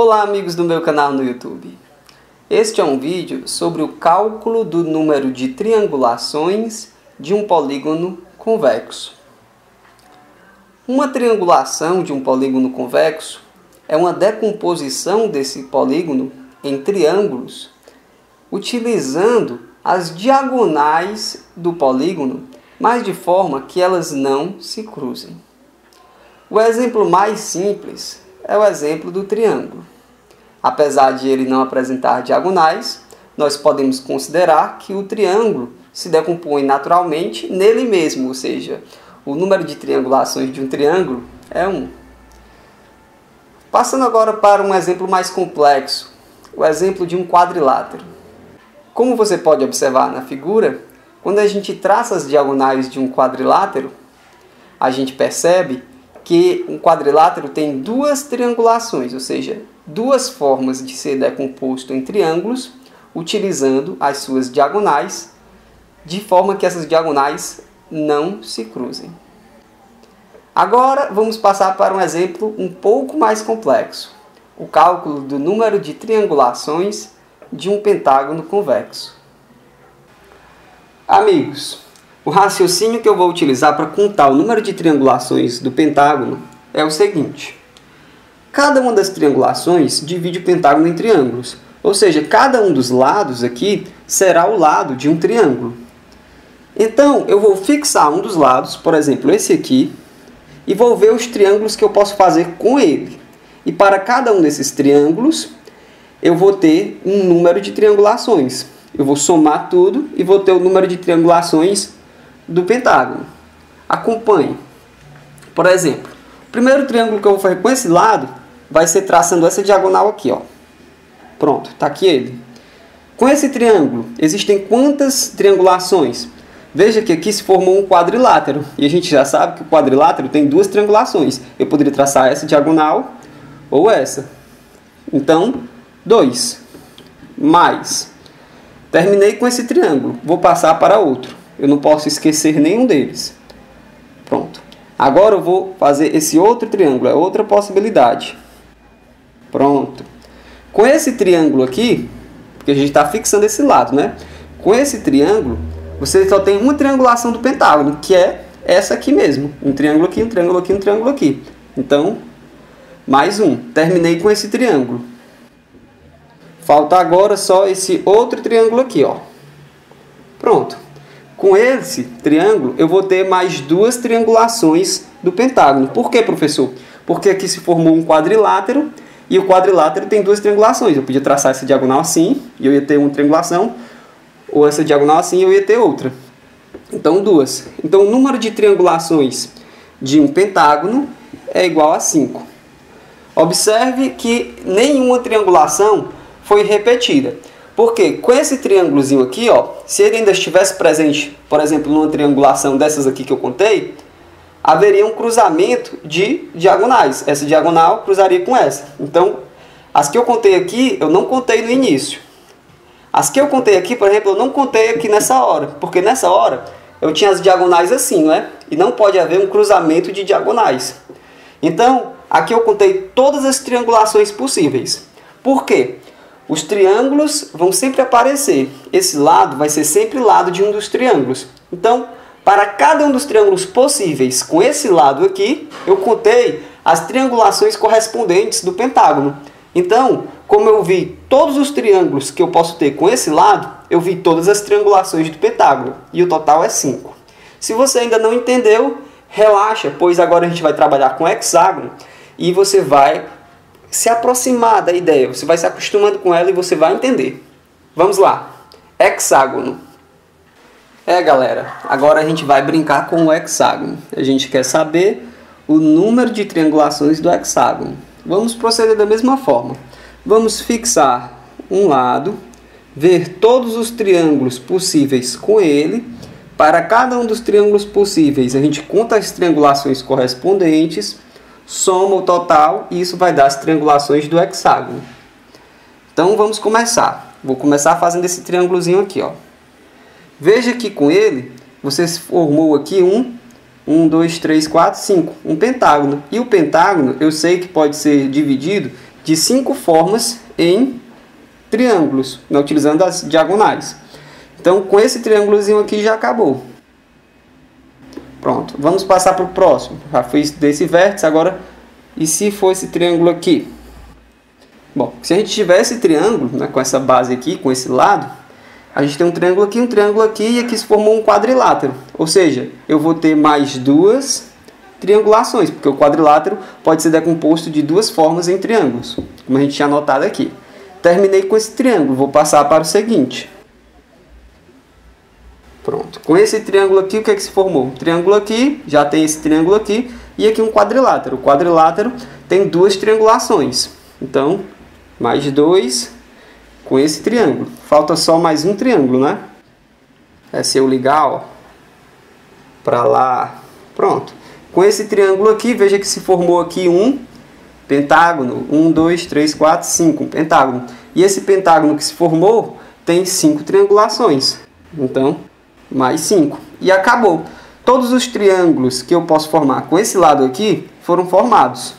Olá amigos do meu canal no YouTube. Este é um vídeo sobre o cálculo do número de triangulações de um polígono convexo. Uma triangulação de um polígono convexo é uma decomposição desse polígono em triângulos utilizando as diagonais do polígono, mas de forma que elas não se cruzem. O exemplo mais simples é o exemplo do triângulo. Apesar de ele não apresentar diagonais, nós podemos considerar que o triângulo se decompõe naturalmente nele mesmo, ou seja, o número de triangulações de um triângulo é 1. Passando agora para um exemplo mais complexo, o exemplo de um quadrilátero. Como você pode observar na figura, quando a gente traça as diagonais de um quadrilátero, a gente percebe que um quadrilátero tem duas triangulações, ou seja, duas formas de ser decomposto em triângulos, utilizando as suas diagonais, de forma que essas diagonais não se cruzem. Agora vamos passar para um exemplo um pouco mais complexo, o cálculo do número de triangulações de um pentágono convexo. Amigos, o raciocínio que eu vou utilizar para contar o número de triangulações do pentágono é o seguinte. Cada uma das triangulações divide o pentágono em triângulos. Ou seja, cada um dos lados aqui será o lado de um triângulo. Então, eu vou fixar um dos lados, por exemplo, esse aqui, e vou ver os triângulos que eu posso fazer com ele. E para cada um desses triângulos, eu vou ter um número de triangulações. Eu vou somar tudo e vou ter o número de triangulações do pentágono. Acompanhe. Por exemplo, o primeiro triângulo que eu vou fazer com esse lado vai ser traçando essa diagonal aqui, ó. Pronto, tá aqui ele. Com esse triângulo, existem quantas triangulações? Veja que aqui se formou um quadrilátero. E a gente já sabe que o quadrilátero tem duas triangulações. Eu poderia traçar essa diagonal ou essa. Então, 2 mais. Terminei com esse triângulo. Vou passar para outro. Eu não posso esquecer nenhum deles. Pronto. Agora eu vou fazer esse outro triângulo. É outra possibilidade. Pronto. Com esse triângulo aqui, porque a gente está fixando esse lado, né? Com esse triângulo, você só tem uma triangulação do pentágono, que é essa aqui mesmo. Um triângulo aqui, um triângulo aqui, um triângulo aqui. Então, mais um. Terminei com esse triângulo. Falta agora só esse outro triângulo aqui, ó. Pronto. Com esse triângulo, eu vou ter mais duas triangulações do pentágono. Por quê, professor? Porque aqui se formou um quadrilátero e o quadrilátero tem duas triangulações. Eu podia traçar essa diagonal assim e eu ia ter uma triangulação, ou essa diagonal assim e eu ia ter outra. Então, duas. Então, o número de triangulações de um pentágono é igual a 5. Observe que nenhuma triangulação foi repetida. Porque com esse triângulozinho aqui, ó, se ele ainda estivesse presente, por exemplo, numa triangulação dessas aqui que eu contei, haveria um cruzamento de diagonais. Essa diagonal cruzaria com essa. Então, as que eu contei aqui, eu não contei no início. As que eu contei aqui, por exemplo, eu não contei aqui nessa hora. Porque nessa hora, eu tinha as diagonais assim, não é? E não pode haver um cruzamento de diagonais. Então, aqui eu contei todas as triangulações possíveis. Por quê? Os triângulos vão sempre aparecer. Esse lado vai ser sempre lado de um dos triângulos. Então, para cada um dos triângulos possíveis com esse lado aqui, eu contei as triangulações correspondentes do pentágono. Então, como eu vi todos os triângulos que eu posso ter com esse lado, eu vi todas as triangulações do pentágono. E o total é 5. Se você ainda não entendeu, relaxa, pois agora a gente vai trabalhar com hexágono e você vai se aproximar da ideia, você vai se acostumando com ela e você vai entender. Vamos lá. Hexágono. É, galera, agora a gente vai brincar com o hexágono. A gente quer saber o número de triangulações do hexágono. Vamos proceder da mesma forma. Vamos fixar um lado, ver todos os triângulos possíveis com ele. Para cada um dos triângulos possíveis, a gente conta as triangulações correspondentes, soma o total e isso vai dar as triangulações do hexágono. Então vamos começar. Vou começar fazendo esse triângulozinho aqui, ó. Veja que com ele você formou aqui um, 2, 3, 4, 5, um pentágono. E o pentágono eu sei que pode ser dividido de 5 formas em triângulos, né, utilizando as diagonais. Então, com esse triângulozinho aqui já acabou. Pronto, vamos passar para o próximo. Já fiz desse vértice, agora, e se for esse triângulo aqui? Bom, se a gente tiver esse triângulo, né, com essa base aqui, com esse lado, a gente tem um triângulo aqui, e aqui se formou um quadrilátero. Ou seja, eu vou ter mais duas triangulações, porque o quadrilátero pode ser decomposto de duas formas em triângulos, como a gente tinha anotado aqui. Terminei com esse triângulo, vou passar para o seguinte. Pronto, com esse triângulo aqui, o que é que se formou? Um triângulo aqui, já tem esse triângulo aqui, e aqui um quadrilátero. O quadrilátero tem duas triangulações. Então, mais dois com esse triângulo. Falta só mais um triângulo, né? É, se eu ligar, ó, para lá, pronto. Com esse triângulo aqui, veja que se formou aqui um pentágono. 1, 2, 3, 4, 5, um pentágono. E esse pentágono que se formou tem 5 triangulações. Então, mais 5. E acabou. Todos os triângulos que eu posso formar com esse lado aqui foram formados.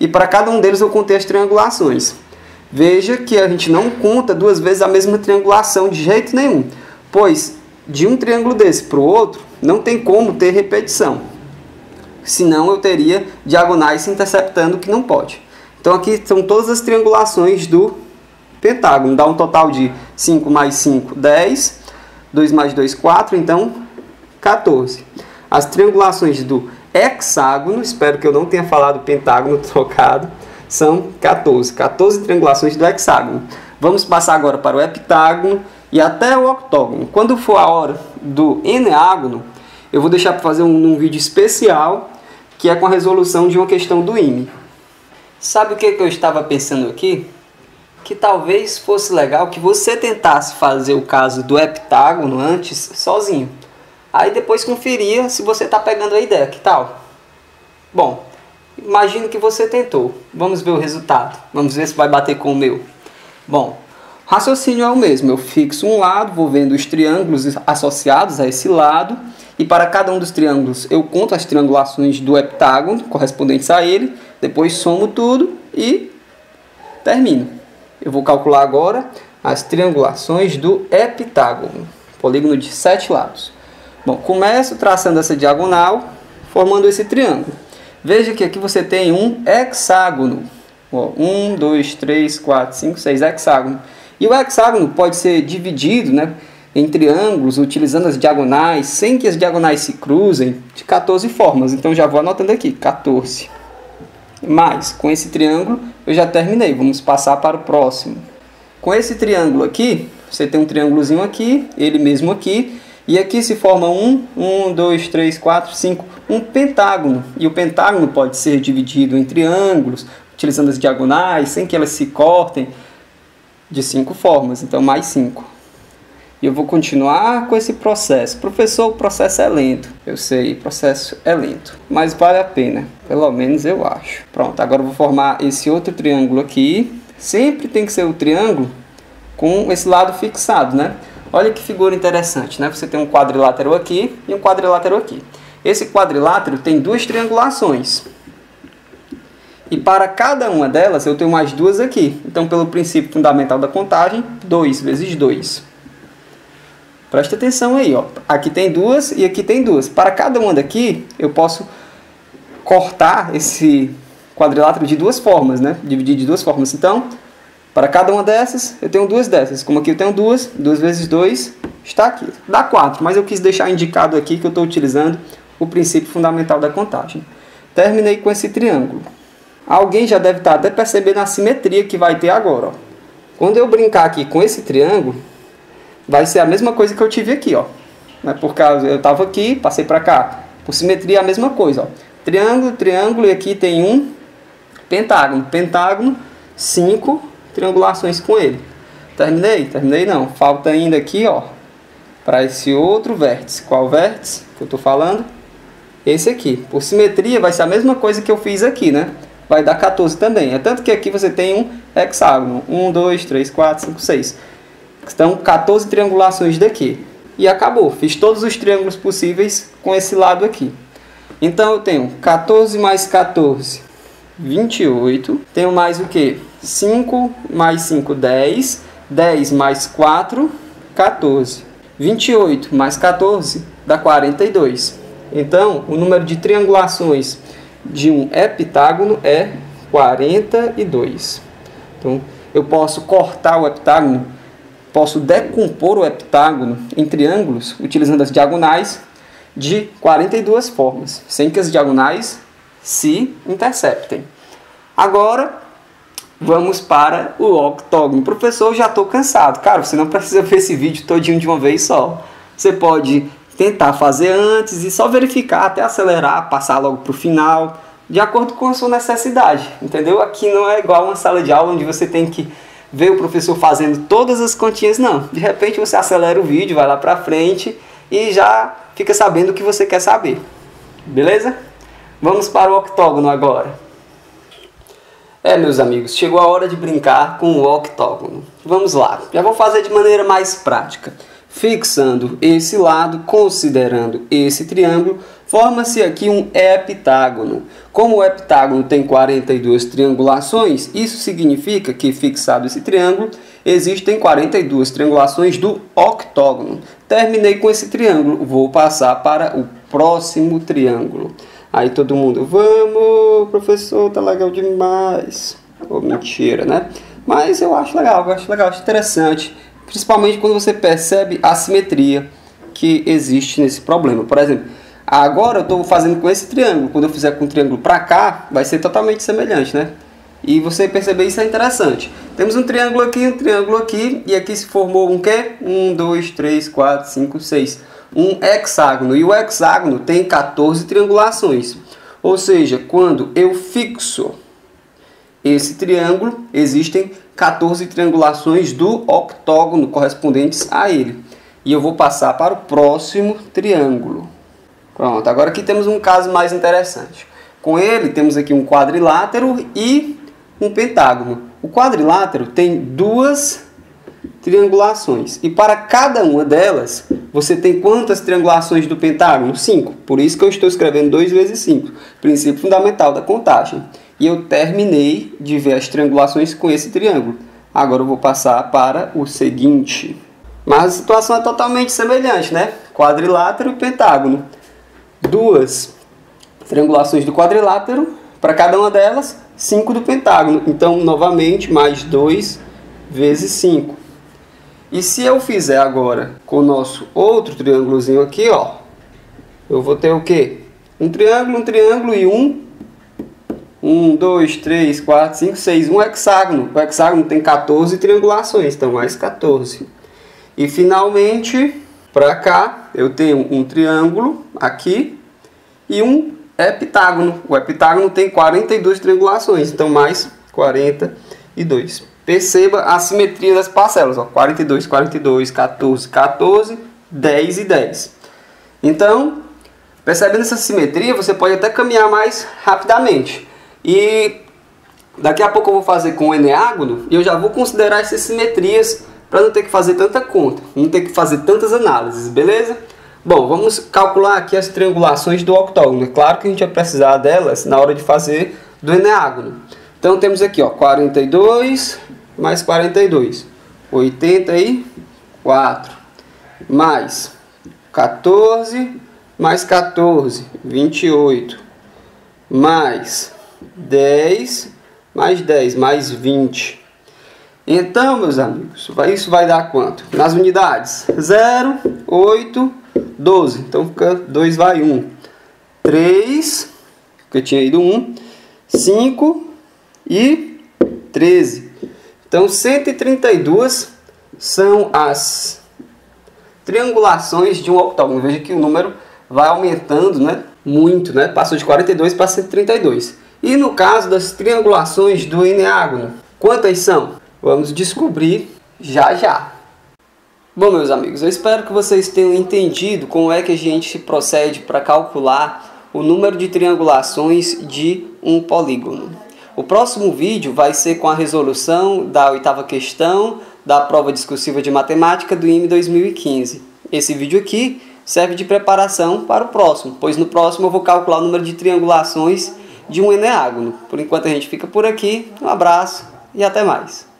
E para cada um deles eu contei as triangulações. Veja que a gente não conta duas vezes a mesma triangulação de jeito nenhum, pois de um triângulo desse para o outro não tem como ter repetição. Senão eu teria diagonais se interceptando, que não pode. Então aqui são todas as triangulações do pentágono. Dá um total de 5 mais 5, 10. 2 mais 2, 4, então 14. As triangulações do hexágono, espero que eu não tenha falado pentágono trocado, são 14. 14 triangulações do hexágono. Vamos passar agora para o heptágono e até o octógono. Quando for a hora do eneágono, eu vou deixar para fazer um vídeo especial, que é com a resolução de uma questão do IME. Sabe o que eu estava pensando aqui? Que talvez fosse legal que você tentasse fazer o caso do heptágono antes, sozinho. Aí depois conferia se você está pegando a ideia, que tal? Bom, imagino que você tentou. Vamos ver o resultado. Vamos ver se vai bater com o meu. Bom, o raciocínio é o mesmo. Eu fixo um lado, vou vendo os triângulos associados a esse lado. E para cada um dos triângulos eu conto as triangulações do heptágono correspondentes a ele. Depois somo tudo e termino. Eu vou calcular agora as triangulações do heptágono, polígono de 7 lados. Bom, começo traçando essa diagonal, formando esse triângulo. Veja que aqui você tem um hexágono. 1, 2, 3, 4, 5, 6, hexágono. E o hexágono pode ser dividido, né, em triângulos, utilizando as diagonais, sem que as diagonais se cruzem, de 14 formas. Então já vou anotando aqui, 14. Mas, com esse triângulo, eu já terminei. Vamos passar para o próximo. Com esse triângulo aqui, você tem um triângulozinho aqui, ele mesmo aqui. E aqui se forma um, dois, três, quatro, cinco, um pentágono. E o pentágono pode ser dividido em triângulos, utilizando as diagonais, sem que elas se cortem, de 5 formas. Então, mais 5. E eu vou continuar com esse processo. Professor, o processo é lento. Eu sei, o processo é lento, mas vale a pena. Pelo menos eu acho. Pronto, agora eu vou formar esse outro triângulo aqui. Sempre tem que ser o triângulo com esse lado fixado, né? Olha que figura interessante, né? Você tem um quadrilátero aqui e um quadrilátero aqui. Esse quadrilátero tem duas triangulações. E para cada uma delas eu tenho mais duas aqui. Então, pelo princípio fundamental da contagem, 2 vezes 2. Presta atenção aí, ó. Aqui tem duas e aqui tem duas. Para cada uma daqui, eu posso cortar esse quadrilátero de duas formas, né? Dividir de duas formas. Então, para cada uma dessas, eu tenho duas dessas. Como aqui eu tenho duas, 2 vezes 2 está aqui. Dá 4, mas eu quis deixar indicado aqui que eu estou utilizando o princípio fundamental da contagem. Terminei com esse triângulo. Alguém já deve estar até percebendo a simetria que vai ter agora, ó. Quando eu brincar aqui com esse triângulo, vai ser a mesma coisa que eu tive aqui, ó. Por causa, eu estava aqui, passei para cá. Por simetria, a mesma coisa, ó. Triângulo, triângulo, e aqui tem um pentágono. Pentágono, 5 triangulações com ele. Terminei? Terminei não. Falta ainda aqui, ó, para esse outro vértice. Qual vértice que eu estou falando? Esse aqui. Por simetria, vai ser a mesma coisa que eu fiz aqui, né? Vai dar 14 também. É tanto que aqui você tem um hexágono. 1, 2, 3, 4, 5, 6. Estão 14 triangulações daqui. E acabou. Fiz todos os triângulos possíveis com esse lado aqui. Então eu tenho 14 mais 14, 28. Tenho mais o que? 5 mais 5, 10. 10 mais 4, 14. 28 mais 14 dá 42. Então, o número de triangulações de um heptágono é 42. Então, eu posso cortar o heptágono, posso decompor o heptágono em triângulos, utilizando as diagonais, de 42 formas, sem que as diagonais se interceptem. Agora, vamos para o octógono. Professor, já estou cansado. Cara, você não precisa ver esse vídeo todinho de uma vez só. Você pode tentar fazer antes e só verificar, até acelerar, passar logo para o final, de acordo com a sua necessidade, entendeu? Aqui não é igual uma sala de aula onde você tem que ver o professor fazendo todas as continhas, não. De repente você acelera o vídeo, vai lá para frente e já fica sabendo o que você quer saber, beleza? Vamos para o octógono agora. É, meus amigos, chegou a hora de brincar com o octógono. Vamos lá, já vou fazer de maneira mais prática. Fixando esse lado, considerando esse triângulo, forma-se aqui um heptágono. Como o heptágono tem 42 triangulações, isso significa que, fixado esse triângulo, existem 42 triangulações do octógono. Terminei com esse triângulo, vou passar para o próximo triângulo. Aí todo mundo, vamos, professor, tá legal demais. Oh, mentira, né? Mas eu acho legal, acho interessante. Principalmente quando você percebe a simetria que existe nesse problema. Por exemplo, agora eu estou fazendo com esse triângulo. Quando eu fizer com o triângulo para cá, vai ser totalmente semelhante, né? E você perceber isso é interessante. Temos um triângulo aqui, e aqui se formou um quê? 1, 2, 3, 4, 5, 6. Um hexágono. E o hexágono tem 14 triangulações. Ou seja, quando eu fixo esse triângulo, existem 14 triangulações do octógono correspondentes a ele. E eu vou passar para o próximo triângulo. Pronto, agora aqui temos um caso mais interessante. Com ele, temos aqui um quadrilátero e um pentágono. O quadrilátero tem duas triangulações. E para cada uma delas, você tem quantas triangulações do pentágono? 5. Por isso que eu estou escrevendo 2 vezes 5. Princípio fundamental da contagem. E eu terminei de ver as triangulações com esse triângulo. Agora eu vou passar para o seguinte. Mas a situação é totalmente semelhante, né? Quadrilátero e pentágono. Duas triangulações do quadrilátero. Para cada uma delas, 5 do pentágono. Então, novamente, mais 2 vezes 5. E se eu fizer agora com o nosso outro triângulozinho aqui, ó. Eu vou ter o quê? Um triângulo e um... 1, 2, 3, 4, 5, 6, um hexágono. O hexágono tem 14 triangulações, então mais 14. E finalmente, para cá, eu tenho um triângulo aqui e um heptágono. O heptágono tem 42 triangulações, então mais 42. Perceba a simetria das parcelas, ó, 42, 42, 14, 14, 10 e 10. Então, percebendo essa simetria, você pode até caminhar mais rapidamente. E daqui a pouco eu vou fazer com o eneágono e eu já vou considerar essas simetrias para não ter que fazer tanta conta, não ter que fazer tantas análises, beleza? Bom, vamos calcular aqui as triangulações do octógono. É claro que a gente vai precisar delas na hora de fazer do eneágono. Então temos aqui, ó, 42 mais 42, 84, mais 14 mais 14, 28, mais 10, mais 10, mais 20. Então, meus amigos, isso vai dar quanto? Nas unidades, 0, 8, 12. Então, fica 2 vai 1. 3, porque tinha ido 1. 5 e 13. Então, 132 são as triangulações de um octógono. Veja que o número vai aumentando, né? Muito, né? Passou de 42 para 132. E no caso das triangulações do eneágono, quantas são? Vamos descobrir já já. Bom, meus amigos, eu espero que vocês tenham entendido como é que a gente procede para calcular o número de triangulações de um polígono. O próximo vídeo vai ser com a resolução da 8ª questão da prova discursiva de matemática do IME 2015. Esse vídeo aqui serve de preparação para o próximo, pois no próximo eu vou calcular o número de triangulações de um eneágono. Por enquanto a gente fica por aqui. Um abraço. e até mais.